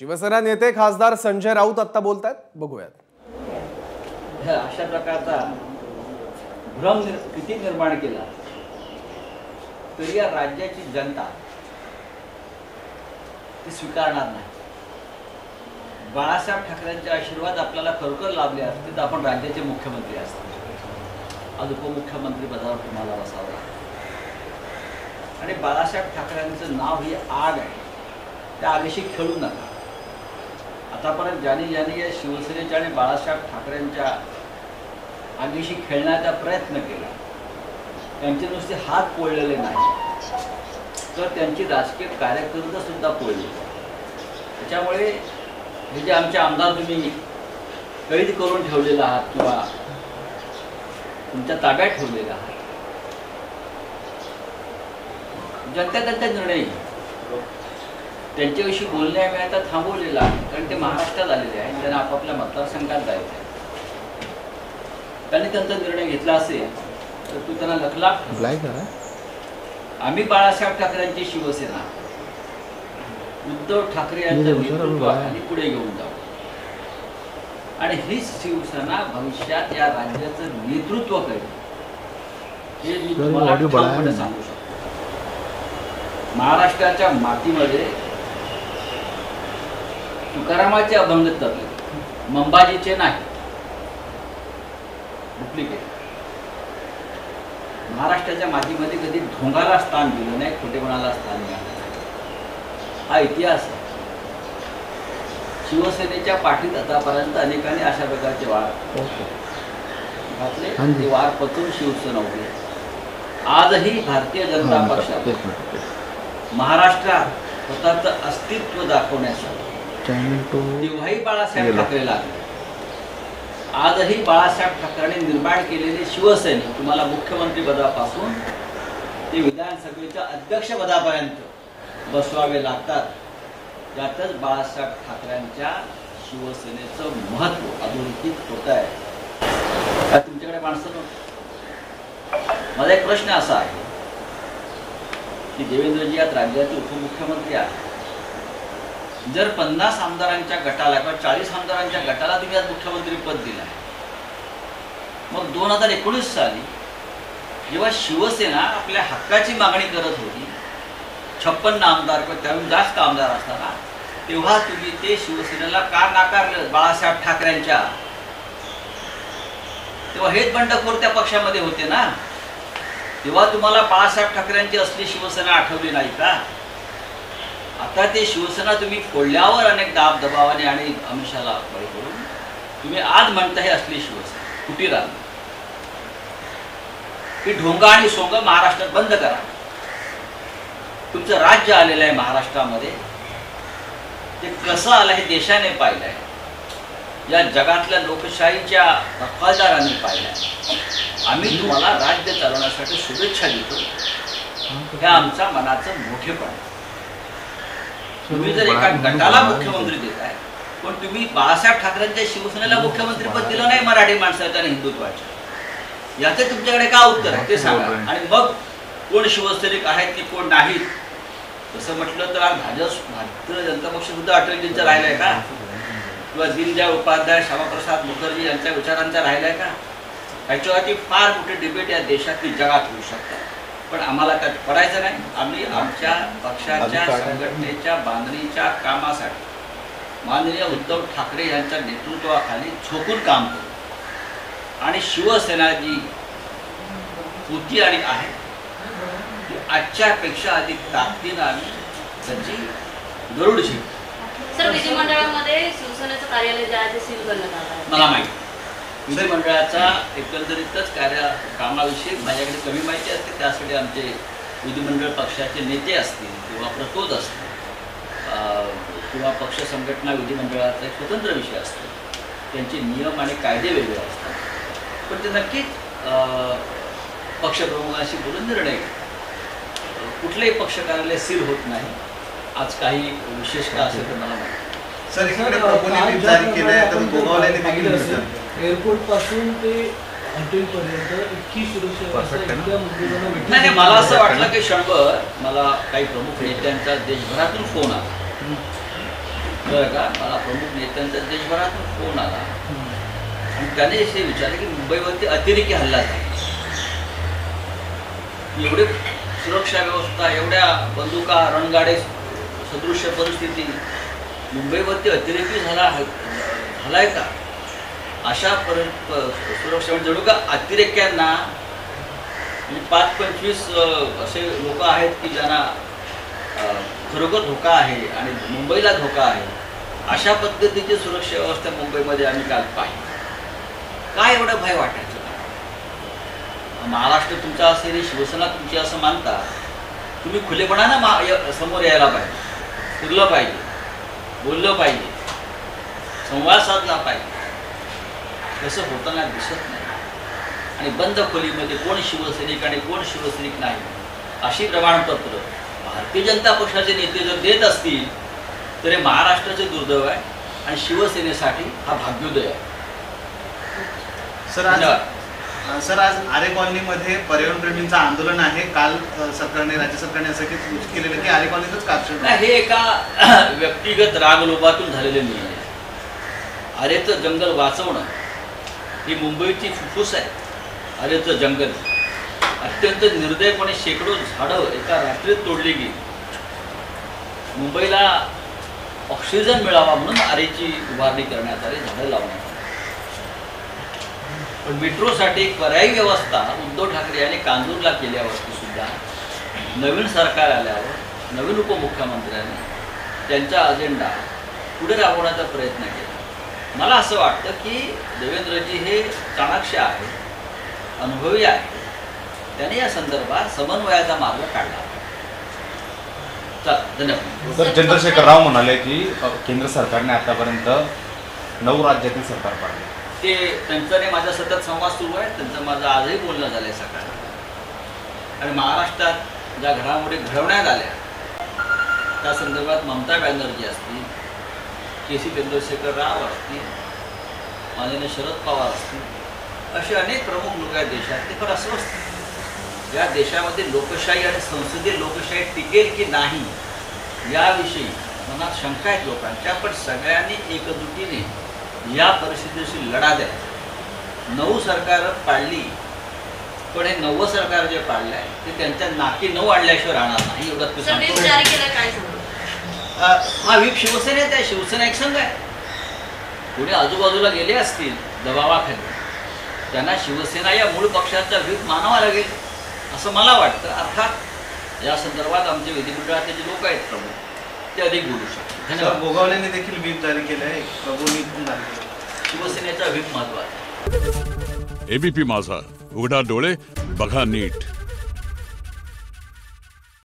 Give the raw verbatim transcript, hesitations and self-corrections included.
शिवसेना नेते खासदार संजय राऊत आता बोलतात, बघूयात। अशा प्रकारचा भ्रम किती निर्माण केला तरी या राज्याची जनता ते स्वीकारणार नाही। बाळासाहेब ठाकरेंचा आशीर्वाद आपल्याला खरोखर लाभले असते तर आपण राज्याचे मुख्यमंत्री असतो, आज उपमुख्यमंत्री पदावर तुम्हाला बसावं लागतं। आणि बाळासाहेब ठाकरेंचं नाव ही आग आहे, त्या आगेशी खेळू नका। आतापर्यंत ज्याने ज्याने या शिवसेनेच्या आणि बाळासाहेब ठाकरेंच्या आगेशी खेळण्याचा प्रयत्न केला त्यांचे नुसते हात पोळलेले नाही तर त्यांची राजकीय कार्यकर्ते सुद्धा पोळली। त्याच्यामुळे हे जे आमचे आमदार तुम्ही कैद करून ठेवलेला आहात किंवा तुमच्या ताब्यात ठेवलेला आहात, जनता त्यांचा निर्णय त्यांच्याशी बोलण्या वेळेला थांबवलेला आहे, कारण ते महाराष्ट्रात आलेले आहेत, त्यांना आपापल्या मतदारसंघात जायचं आहे। त्यांनी त्यांचा निर्णय घेतला असेल तर तू त्यांना लखलाख। आम्ही बाळासाहेब ठाकरेंची शिवसेना उद्धव ठाकरे यांच्या नेतृत्वाखाली पुढे घेऊन जाऊ आणि हीच शिवसेना भविष्यात या राज्याचं नेतृत्व करेल हे मी तुम्हाला ठामपणे सांगू शकतो। महाराष्ट्राच्या मातीमध्ये तुकारामाचे अभंग तत्व मंबाजीचे नाही, डुप्लिकेट। महाराष्ट्राच्या मातीमध्ये कधी ढोंगाला स्थान दिलं नाही, खोटेपणाला स्थान दिलं, हा इतिहास आहे। शिवसेनेच्या पाठीत आतापर्यंत अनेकांनी अशा प्रकारचे वार घातले, ते वार पचून शिवसेना उभी आहे। आजही भारतीय जनता पक्षात महाराष्ट्रात स्वतःचं अस्तित्व दाखवण्यासाठी तेव्हाही बाळासाहेब ठाकरे लागले, आजही बाळासाहेब ठाकरेने निर्माण केलेले शिवसेना तुम्हाला मुख्यमंत्री पदापासून ते विधानसभेच्या अध्यक्षपदापर्यंत बसवावे लागतात। यातच बाळासाहेब ठाकरेंच्या शिवसेनेचं महत्त्व अधोरेखित होत आहे। तुमच्याकडे माणसं नव्हती। माझा एक प्रश्न असा आहे की देवेंद्रजी यात राज्याचे उपमुख्यमंत्री आहेत, जर पन्नास आमदारांच्या गटाला किंवा चाळीस आमदारांच्या गटाला तुम्ही आज मुख्यमंत्री पद दिलं आहे, मग दोन हजार एकोणीस साली जेव्हा शिवसेना आपल्या हक्काची मागणी करत होती छप्पन्न आमदार किंवा त्याहून जास्त आमदार असताना, तेव्हा तुम्ही ते शिवसेनेला का नाकारलं? बाळासाहेब ठाकरेंच्या तेव्हा हेच बंडखोर त्या पक्षामध्ये होते ना, तेव्हा तुम्हाला बाळासाहेब ठाकरेंची असली शिवसेना आठवली नाही का? आता ते शिवसेना तुम्ही फोडल्यावर अनेक दाब दबावाने आणि अमिषाला बळी करून तुम्ही आज म्हणता हे असली शिवसेना कुटीराल की ढोंगा आणि सोंग महाराष्ट्रात बंद करा। तुमचं राज्य आलेलं आहे महाराष्ट्रामध्ये, ते कसं आलं हे देशाने पाहिलं आहे, या जगातल्या लोकशाहीच्या वफादारांनी पाहिलं आहे। आम्ही तुम्हाला राज्य चालवण्यासाठी शुभेच्छा देतो, हे आमचा मनाचं मोठेपण आहे। तुम्ही जर एका गटाला मुख्यमंत्री देताय पण तुम्ही बाळासाहेब ठाकरेंच्या शिवसेनेला मुख्यमंत्री पद दिलं नाही मराठी माणसाचं आणि हिंदुत्वाचं, याचे तुमच्याकडे का उत्तर आहे ते सांगा। आणि मग कोण शिवसैनिक आहेत की कोण नाहीत तसं म्हटलं तर भाजप भारतीय जनता पक्ष सुद्धा अटलजींचा राहिलाय का किंवा दीनदयाल उपाध्याय श्यामा प्रसाद मुखर्जी यांच्या विचारांचा राहिलाय का? ह्याच्यावरती फार मोठी डिबेट या देशातली जगात होऊ शकतात, पण आम्हाला त्यात पडायचं नाही। आम्ही आमच्या पक्षाच्या संघटनेच्या बांधणीच्या कामासाठी माननीय उद्धव ठाकरे यांच्या नेतृत्वाखाली झोकून काम करू आणि शिवसेना जी होती आणि आहे ती आजच्यापेक्षा अधिक ताकदीनं आम्ही त्यांची गरुड झेल। सर, विधिमंडळामध्ये शिवसेनेचं कार्यालय जे आहे ते सील करण्यात आलं आहे, मला माहिती। विधिमंडळाचा एकंदरीतच कार्य कामाविषयी माझ्याकडे कमी माहिती असते, त्यासाठी आमचे विधिमंडळ पक्षाचे नेते असतील किंवा प्रतोद असतील किंवा पक्ष संघटना विधिमंडळाचा एक स्वतंत्र विषय असतो, त्यांचे नियम आणि कायदे वेगळे असतात। पण ते नक्कीच पक्षप्रमुखांशी बोलून निर्णय घेतात। कुठलेही पक्ष कार्यालय सील होत नाही। आज काही विशेषता असेल तर मला माहिती। सर, एअरपोर्ट पासून ते हॉटेलपर्यंत इतकी सुरक्षित नाही। मला असं वाटलं की क्षणभर मला काही प्रमुख नेत्यांचा देशभरातून फोन आला का मला प्रमुख नेत्यांचा देशभरातून फोन आला आणि त्याने असे विचारले की मुंबईवरती अतिरेकी हल्ला झाला, एवढे सुरक्षा व्यवस्था, एवढ्या बंदुका, रणगाडे सदृश परिस्थिती, मुंबईवरती अतिरेकी झाला झालाय का? अशा पर सुरक्षा म्हणजे जणू का अतिरेक्यांना पाच पंचवीस असे लोक आहेत की ज्यांना खरोखर धोका आहे आणि मुंबईला धोका आहे, अशा पद्धतीची सुरक्षा व्यवस्था मुंबईमध्ये आम्ही काल पाहिली. काय एवढा भय वाटायचं? महाराष्ट्र तुमचा असेल, शिवसेना तुमची असं मानता, तुम्ही खुलेपणाने समोर यायला पाहिजे, फिरलं पाहिजे, बोललं पाहिजे, संवाद साधला पाहिजे. तसं होताना दिसत नाही आणि बंद खोलीमध्ये कोण शिवसैनिक आणि कोण शिवसैनिक नाही अशी प्रमाणपत्र भारतीय जनता पक्षाचे नेते जर देत असतील तर हे महाराष्ट्राचे दुर्दैव आहे आणि शिवसेनेसाठी हा भाग्योदय आहे. सर आज सर आज आरे कॉलनीमध्ये पर्यावरणप्रेमींचं आंदोलन आहे. काल सरकारने, राज्य सरकारने असं केलेलं की आरे कॉलनीतच कापड नाही, हे एका व्यक्तिगत रागलोभातून झालेले निर्णय. आरेचं जंगल वाचवणं ही मुंबईची फुफ्फुस आहे. आरेचं जंगल अत्यंत निर्दयपणे शेकडो झाडं एका रात्रीत तोडली गेली. मुंबईला ऑक्सिजन मिळावा म्हणून आरेची उभारणी करण्यात आली, झाडं लावण्यात आली. पण मेट्रोसाठी पर्यायी व्यवस्था उद्धव ठाकरे यांनी कांजूरला केल्यावरती सुद्धा नवीन सरकार आल्यावर नवीन उपमुख्यमंत्र्यांनी त्यांचा अजेंडा पुढे राबवण्याचा प्रयत्न केला. मला असं वाटतं की देवेंद्रजी हे चाणाक्ष आहेत, अनुभवी आहेत, त्यांनी या संदर्भात समन्वयाचा मार्ग काढला. धन्यवाद. सर चंद्रशेखर राव म्हणाले की केंद्र सरकारने आतापर्यंत नऊ राज्यातील सरकार पाडले. ते त्यांच्याने माझा सतत संवाद सुरू आहे, त्यांचं माझं आजही बोलणं झालं आहे सरकार आणि महाराष्ट्रात ज्या घडामोडी घडवण्यात आल्या त्या संदर्भात ममता बॅनर्जी असतील, के सी चंद्रशेखर राव असतील, माननीय शरद पवार असतील, असे अनेक प्रमुख लोक आहेत देशातले. पण असं या देशामध्ये लोकशाही आणि संसदीय लोकशाही टिकेल की नाही याविषयी मनात शंका आहेत लोकांच्या. पण सगळ्यांनी एकजुटीने या परिस्थितीशी लढा द्या. नऊ सरकार पाडली, पण हे नवं सरकार जे पाडलं आहे ते त्यांच्या नाकी नऊ आणल्याशिवाय राहणार नाही एवढंच मी सांगतो. हा विप शिवसेनेत आहे, शिवसेना एक संघ आहे. पुढे आजूबाजूला गेले असतील दबावाखाली, त्यांना शिवसेना या मूळ पक्षाचा व्हीप मानावा लागेल असं मला वाटतं. अर्थात या संदर्भात आमचे विधिमंडळाचे जे लोक आहेत प्रमुख ते अधिक बोलू शकतात. धन्यवाद. गोगावलेने देखील व्हीप जारी केला आहे, प्रभूंनी पण जारी केला. शिवसेनेचा व्हीप महत्त्वाचा. एबीपी माझा, उघडा डोळे बघा नीट.